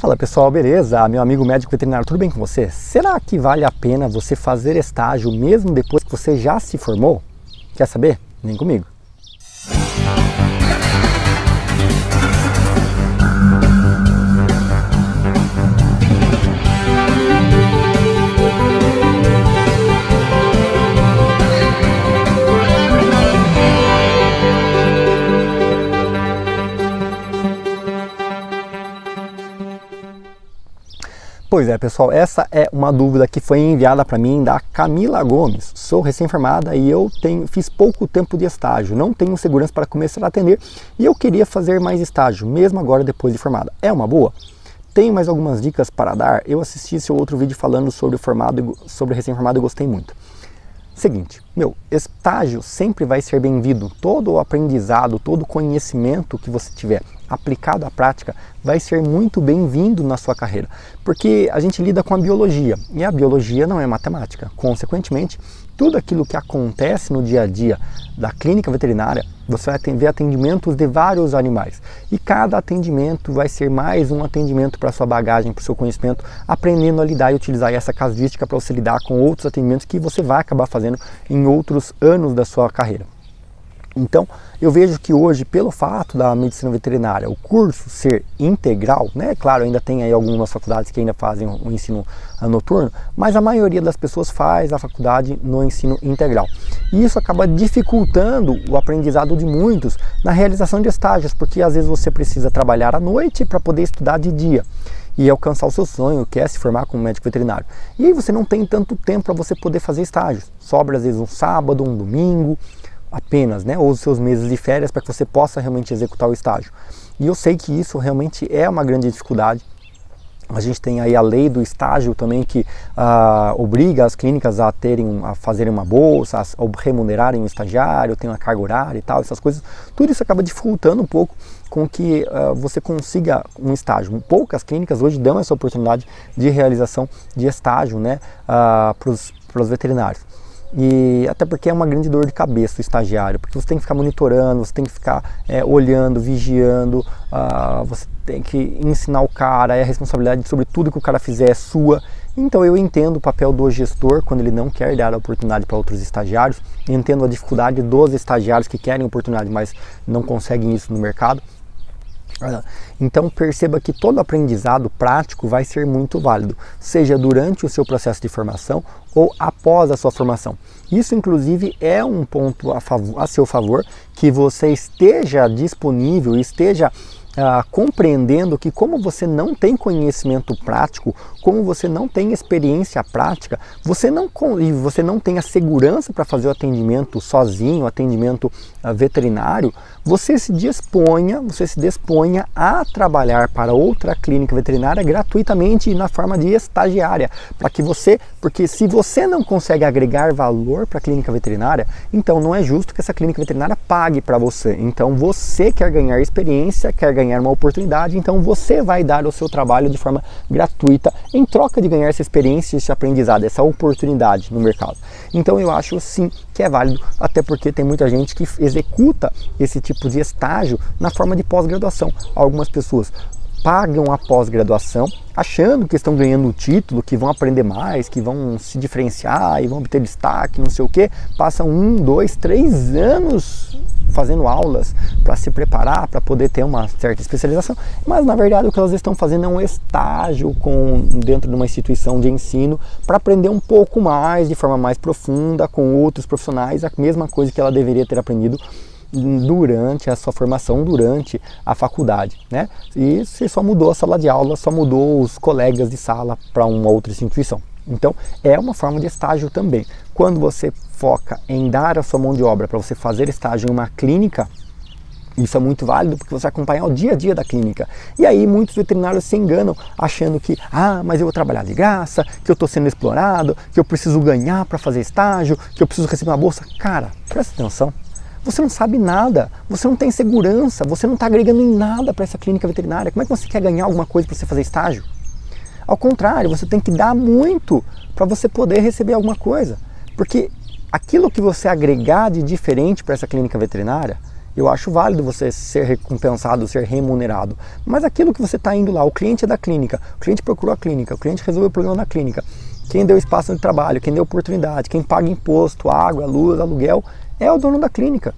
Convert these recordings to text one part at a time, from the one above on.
Fala pessoal, beleza? Meu amigo médico veterinário, tudo bem com você? Será que vale a pena você fazer estágio mesmo depois que você já se formou? Quer saber? Vem comigo! Pois é, pessoal, essa é uma dúvida que foi enviada para mim da Camila Gomes. Sou recém-formada e eu fiz pouco tempo de estágio, não tenho segurança para começar a atender e eu queria fazer mais estágio, mesmo agora depois de formada. É uma boa? Tenho mais algumas dicas para dar? Eu assisti seu outro vídeo falando sobre recém-formado e gostei muito. Seguinte, estágio sempre vai ser bem-vindo. Todo o aprendizado, todo o conhecimento que você tiver aplicado à prática vai ser muito bem-vindo na sua carreira, porque a gente lida com a biologia e a biologia não é matemática. Consequentemente, tudo aquilo que acontece no dia a dia da clínica veterinária, você vai ver atendimentos de vários animais e cada atendimento vai ser mais um atendimento para a sua bagagem, para o seu conhecimento, aprendendo a lidar e utilizar essa casuística para você lidar com outros atendimentos que você vai acabar fazendo em outros anos da sua carreira. Então, eu vejo que hoje, pelo fato da medicina veterinária, o curso ser integral, né? Claro, ainda tem aí algumas faculdades que ainda fazem o ensino noturno, mas a maioria das pessoas faz a faculdade no ensino integral. E isso acaba dificultando o aprendizado de muitos na realização de estágios, porque às vezes você precisa trabalhar à noite para poder estudar de dia e alcançar o seu sonho, que é se formar como médico veterinário. E aí você não tem tanto tempo para você poder fazer estágios. Sobra às vezes um sábado, um domingo, apenas, né, ou os seus meses de férias para que você possa realmente executar o estágio. E eu sei que isso realmente é uma grande dificuldade. A gente tem aí a lei do estágio também que obriga as clínicas a fazerem uma bolsa, a remunerarem um estagiário, tem uma carga horária e tal, essas coisas. Tudo isso acaba dificultando um pouco com que você consiga um estágio. Poucas clínicas hoje dão essa oportunidade de realização de estágio, né, para os veterinários. E até porque é uma grande dor de cabeça o estagiário, porque você tem que ficar monitorando, você tem que ficar olhando, vigiando, você tem que ensinar o cara, a responsabilidade sobre tudo que o cara fizer é sua. Então eu entendo o papel do gestor quando ele não quer dar a oportunidade para outros estagiários, entendo a dificuldade dos estagiários que querem oportunidade, mas não conseguem isso no mercado. Então perceba que todo aprendizado prático vai ser muito válido, seja durante o seu processo de formação ou após a sua formação. Isso inclusive é um ponto a seu favor, que você esteja disponível, esteja compreendendo que como você não tem conhecimento prático, como você não tem experiência prática, você não tem a segurança para fazer o atendimento sozinho, o atendimento veterinário, você se disponha a trabalhar para outra clínica veterinária gratuitamente e na forma de estagiária, porque se você não consegue agregar valor para a clínica veterinária, então não é justo que essa clínica veterinária pague para você. Então você quer ganhar experiência, quer ganhar uma oportunidade, então você vai dar o seu trabalho de forma gratuita em troca de ganhar essa experiência, esse aprendizado, essa oportunidade no mercado. Então eu acho sim que é válido, até porque tem muita gente que executa esse tipo de estágio na forma de pós-graduação. Algumas pessoas pagam a pós-graduação achando que estão ganhando um título, que vão aprender mais, que vão se diferenciar e vão obter destaque, não sei o que, passam 1, 2, 3 anos fazendo aulas para se preparar, para poder ter uma certa especialização, mas na verdade o que elas estão fazendo é um estágio dentro de uma instituição de ensino para aprender um pouco mais, de forma mais profunda, com outros profissionais, a mesma coisa que ela deveria ter aprendido durante a sua formação, durante a faculdade, né? E você só mudou a sala de aula, só mudou os colegas de sala para uma outra instituição. Então é uma forma de estágio também. Quando você foca em dar a sua mão de obra para você fazer estágio em uma clínica, isso é muito válido porque você vai acompanhar o dia a dia da clínica. E aí muitos veterinários se enganam achando que, mas eu vou trabalhar de graça, que eu estou sendo explorado, que eu preciso ganhar para fazer estágio, que eu preciso receber uma bolsa. Cara, presta atenção. Você não sabe nada, você não tem segurança, você não está agregando em nada para essa clínica veterinária. Como é que você quer ganhar alguma coisa para você fazer estágio? Ao contrário, você tem que dar muito para você poder receber alguma coisa. Porque aquilo que você agregar de diferente para essa clínica veterinária, Eu acho válido você ser recompensado, ser remunerado. Mas aquilo que você está indo lá, o cliente é da clínica, o cliente procurou a clínica, o cliente resolveu o problema na clínica. Quem deu espaço de trabalho, quem deu oportunidade, quem paga imposto, água, luz, aluguel, é o dono da clínica.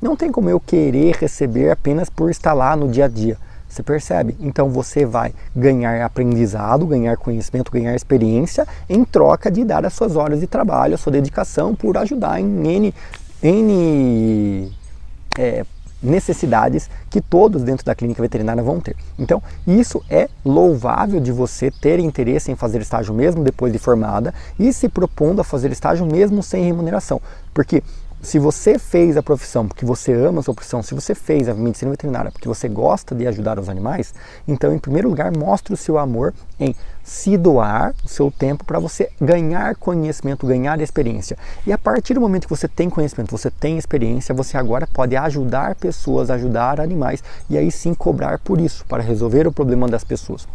Não tem como eu querer receber apenas por estar lá no dia a dia. Você percebe? Então você vai ganhar aprendizado, ganhar conhecimento, ganhar experiência em troca de dar as suas horas de trabalho, a sua dedicação por ajudar em necessidades que todos dentro da clínica veterinária vão ter. Então isso é louvável de você ter interesse em fazer estágio mesmo depois de formada e se propondo a fazer estágio mesmo sem remuneração. Porque se você fez a profissão porque você ama a sua profissão, se você fez a medicina veterinária porque você gosta de ajudar os animais, então em primeiro lugar mostre o seu amor em se doar o seu tempo para você ganhar conhecimento, ganhar experiência. E a partir do momento que você tem conhecimento, você tem experiência, você agora pode ajudar pessoas, ajudar animais e aí sim cobrar por isso, para resolver o problema das pessoas.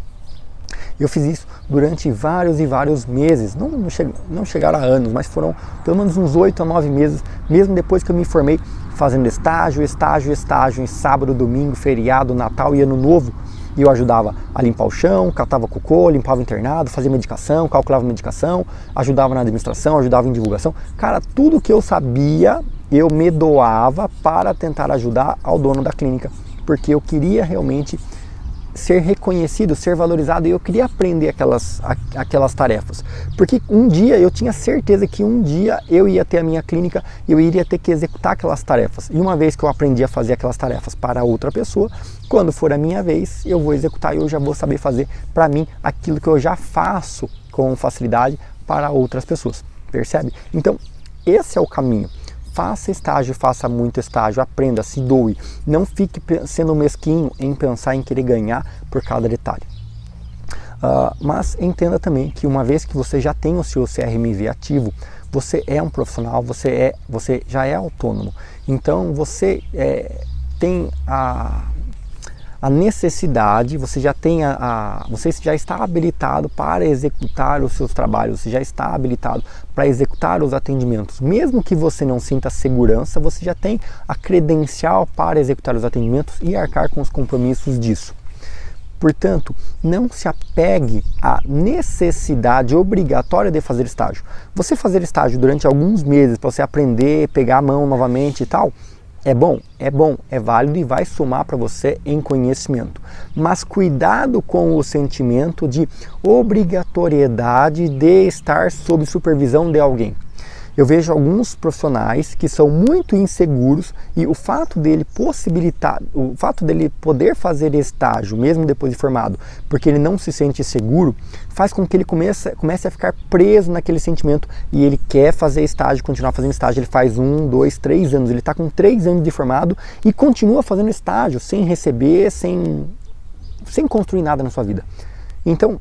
Eu fiz isso durante vários e vários meses, não chegaram a anos, mas foram pelo menos uns 8 a 9 meses, mesmo depois que eu me formei, fazendo estágio, em sábado, domingo, feriado, Natal e Ano Novo. E eu ajudava a limpar o chão, catava cocô, limpava o internado, fazia medicação, calculava medicação, ajudava na administração, ajudava em divulgação. Cara, tudo que eu sabia, eu me doava para tentar ajudar ao dono da clínica, porque eu queria realmente ser reconhecido, ser valorizado, e eu queria aprender aquelas tarefas, porque um dia eu tinha certeza que um dia eu ia ter a minha clínica e eu iria ter que executar aquelas tarefas, e uma vez que eu aprendi a fazer aquelas tarefas para outra pessoa, quando for a minha vez eu vou executar e eu já vou saber fazer para mim aquilo que eu já faço com facilidade para outras pessoas, percebe? Então esse é o caminho. Faça estágio, faça muito estágio, aprenda, se doe. Não fique sendo mesquinho em pensar em querer ganhar por cada detalhe. Mas entenda também que uma vez que você já tem o seu CRMV ativo, você é um profissional, você já é autônomo. Então você tem a necessidade, você já está habilitado para executar os seus trabalhos, você já está habilitado para executar os atendimentos. Mesmo que você não sinta segurança, você já tem a credencial para executar os atendimentos e arcar com os compromissos disso. Portanto, não se apegue à necessidade obrigatória de fazer estágio. Você fazer estágio durante alguns meses para você aprender, pegar a mão novamente e tal, é bom, é válido e vai somar para você em conhecimento. Mas cuidado com o sentimento de obrigatoriedade de estar sob supervisão de alguém. Eu vejo alguns profissionais que são muito inseguros e o fato dele poder fazer estágio, mesmo depois de formado, porque ele não se sente seguro, faz com que ele comece a ficar preso naquele sentimento e ele quer fazer estágio, continuar fazendo estágio, ele faz 1, 2, 3 anos, ele está com 3 anos de formado e continua fazendo estágio, sem receber, sem construir nada na sua vida. Então,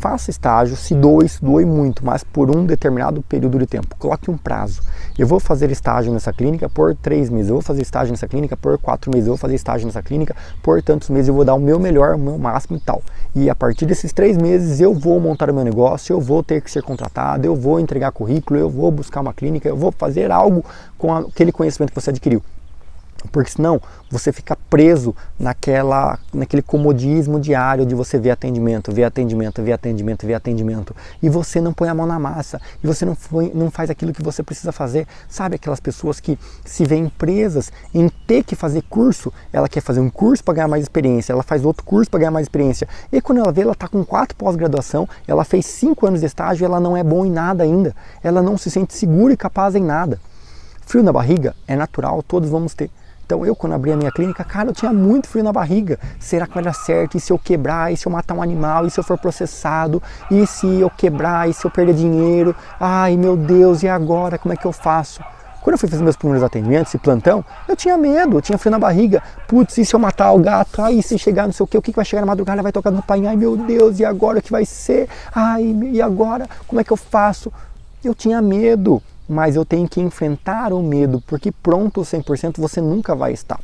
faça estágio, se doe muito, mas por um determinado período de tempo. Coloque um prazo. Eu vou fazer estágio nessa clínica por 3 meses, eu vou fazer estágio nessa clínica por 4 meses, eu vou fazer estágio nessa clínica por tantos meses, eu vou dar o meu melhor, o meu máximo e tal. E a partir desses 3 meses eu vou montar o meu negócio, eu vou ter que ser contratado, eu vou entregar currículo, eu vou buscar uma clínica, eu vou fazer algo com aquele conhecimento que você adquiriu. Porque senão você fica preso naquele comodismo diário de você ver atendimento e você não põe a mão na massa e você não faz aquilo que você precisa fazer. Sabe aquelas pessoas que se veem presas em ter que fazer curso? Ela quer fazer um curso para ganhar mais experiência, ela faz outro curso para ganhar mais experiência e quando ela vê, ela está com 4 pós-graduação, ela fez 5 anos de estágio e ela não é boa em nada ainda, ela não se sente segura e capaz em nada. Frio na barriga é natural, todos vamos ter. Então eu, quando abri a minha clínica, cara, eu tinha muito frio na barriga. Será que vai dar certo? E se eu quebrar? E se eu matar um animal? E se eu for processado? E se eu quebrar? E se eu perder dinheiro? Ai, meu Deus, e agora? Como é que eu faço? Quando eu fui fazer meus primeiros atendimentos e plantão, eu tinha medo, eu tinha frio na barriga. Putz, e se eu matar o gato? Ai, se chegar não sei o que vai chegar na madrugada? Vai tocar no painel? Ai, meu Deus, e agora? O que vai ser? Ai, e agora? Como é que eu faço? Eu tinha medo. Mas eu tenho que enfrentar o medo, porque pronto 100% você nunca vai estar.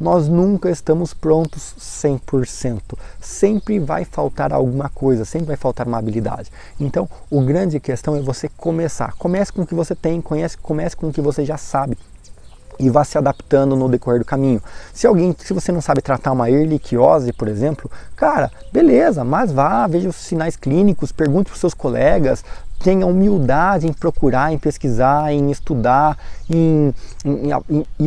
Nós nunca estamos prontos 100%. Sempre vai faltar alguma coisa, sempre vai faltar uma habilidade. Então, a grande questão é você começar. Comece com o que você tem, comece com o que você já sabe. e vá se adaptando no decorrer do caminho. Se você não sabe tratar uma erliquiose, por exemplo, cara, beleza, mas vá, veja os sinais clínicos, pergunte para os seus colegas, tenha humildade em procurar, em pesquisar, em estudar, e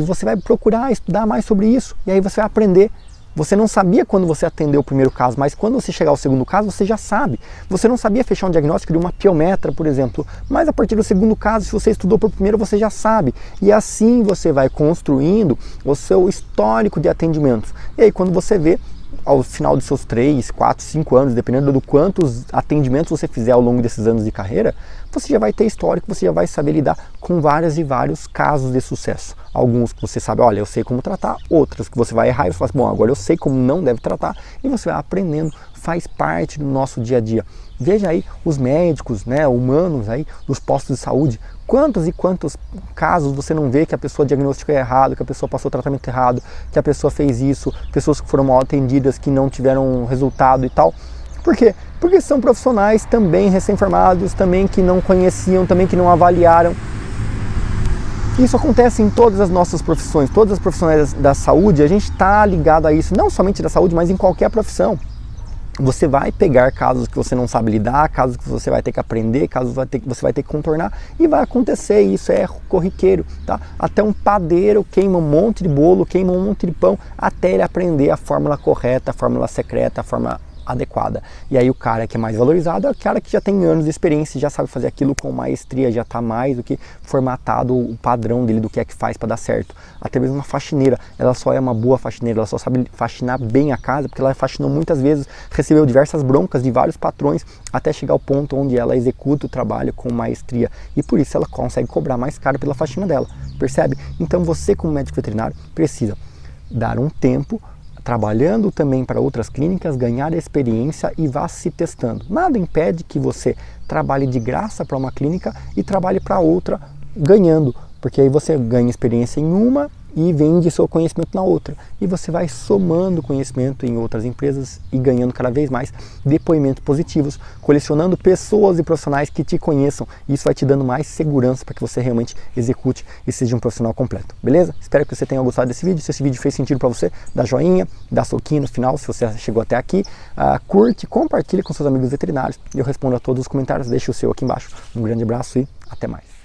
você vai procurar estudar mais sobre isso, e aí você vai aprender. Você não sabia quando você atendeu o primeiro caso, mas quando você chegar ao segundo caso, você já sabe. Você não sabia fechar um diagnóstico de uma piometra, por exemplo, mas a partir do segundo caso, se você estudou para o primeiro, você já sabe. E assim você vai construindo o seu histórico de atendimentos. E aí quando você vê, ao final dos seus 3, 4, 5 anos, dependendo do quantos atendimentos você fizer ao longo desses anos de carreira, você já vai ter histórico, você já vai saber lidar com várias e vários casos de sucesso. Alguns que você sabe, olha, eu sei como tratar, outros que você vai errar e você fala assim, bom, agora eu sei como não deve tratar, e você vai aprendendo, faz parte do nosso dia a dia. Veja aí os médicos, né, humanos aí, dos postos de saúde, quantos e quantos casos você não vê que a pessoa diagnosticou errado, que a pessoa passou o tratamento errado, que a pessoa fez isso, pessoas que foram mal atendidas, que não tiveram resultado e tal. Por quê? Porque são profissionais também recém-formados, também que não conheciam, também que não avaliaram. Isso acontece em todas as nossas profissões, todas as profissionais da saúde, a gente está ligado a isso, não somente da saúde, mas em qualquer profissão. Você vai pegar casos que você não sabe lidar, casos que você vai ter que aprender, casos que você vai ter que contornar, e vai acontecer, isso é corriqueiro, tá? Até um padeiro queima um monte de bolo, queima um monte de pão, até ele aprender a fórmula correta, a fórmula secreta, a fórmula adequada. E aí o cara que é mais valorizado é o cara que já tem anos de experiência, já sabe fazer aquilo com maestria, já está mais do que formatado o padrão dele do que é que faz para dar certo. Até mesmo uma faxineira, ela só é uma boa faxineira, ela só sabe faxinar bem a casa, porque ela faxinou muitas vezes, recebeu diversas broncas de vários patrões, até chegar ao ponto onde ela executa o trabalho com maestria. E por isso ela consegue cobrar mais caro pela faxina dela, percebe? Então você como médico veterinário precisa dar um tempo trabalhando também para outras clínicas, ganhar experiência e vá se testando. Nada impede que você trabalhe de graça para uma clínica e trabalhe para outra ganhando, porque aí você ganha experiência em uma e vende seu conhecimento na outra. E você vai somando conhecimento em outras empresas e ganhando cada vez mais depoimentos positivos, colecionando pessoas e profissionais que te conheçam. Isso vai te dando mais segurança para que você realmente execute e seja um profissional completo. Beleza? Espero que você tenha gostado desse vídeo. Se esse vídeo fez sentido para você, dá joinha, dá soquinho no final, se você chegou até aqui. Curte, compartilha com seus amigos veterinários. Eu respondo a todos os comentários. Deixa o seu aqui embaixo. Um grande abraço e até mais.